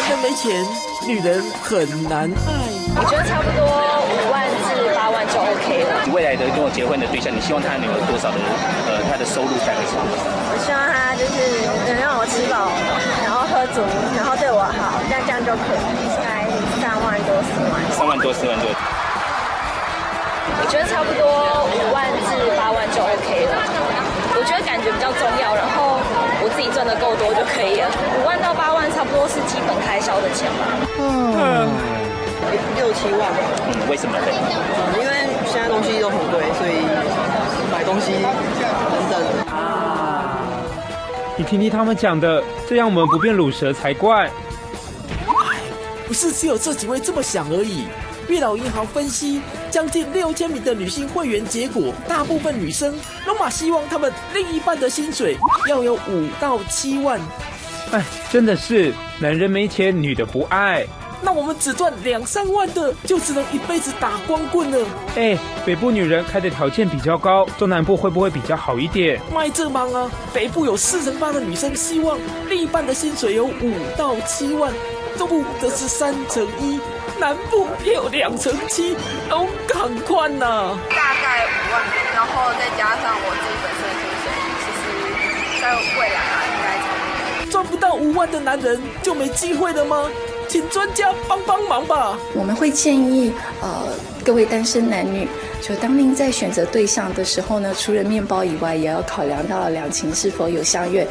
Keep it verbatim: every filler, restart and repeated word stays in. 男人没钱，女人很难爱。我觉得差不多五万至八万就 OK 了。未来的跟我结婚的对象，你希望他能有多少的呃他的收入大概是多少？我希望他就是能让我吃饱，然后喝足，然后对我好，那这样就可以。大概三万多四万。三万多四万多。我觉得差不多五万至八万就 OK 了。 我觉得感觉比较重要，然后我自己赚的够多就可以了。五万到八万差不多是基本开销的钱吧。嗯，六七万。嗯，为什么呢？因为现在东西都很贵，所以买东西等等。啊！你听听他们讲的，这样我们不变乳蛇才怪。不是只有这几位这么想而已。 月老银行分析，将近六千名的女性会员结果，大部分女生都嘛希望她们另一半的薪水要有五到七万。哎，真的是男人没钱，女的不爱。那我们只赚两三万的，就只能一辈子打光棍了。哎，北部女人开的条件比较高，中南部会不会比较好一点？卖这忙啊！北部有四成八的女生希望另一半的薪水有五到七万，中部则是三成一。 南部也有两成七，都很宽呐。大概五万，然后再加上我自己本身的薪水，其实在未来啊，应该差不多。赚不到五万的男人就没机会了吗？请专家帮帮忙吧。我们会建议呃各位单身男女，就当您在选择对象的时候呢，除了面包以外，也要考量到两情是否有相悦。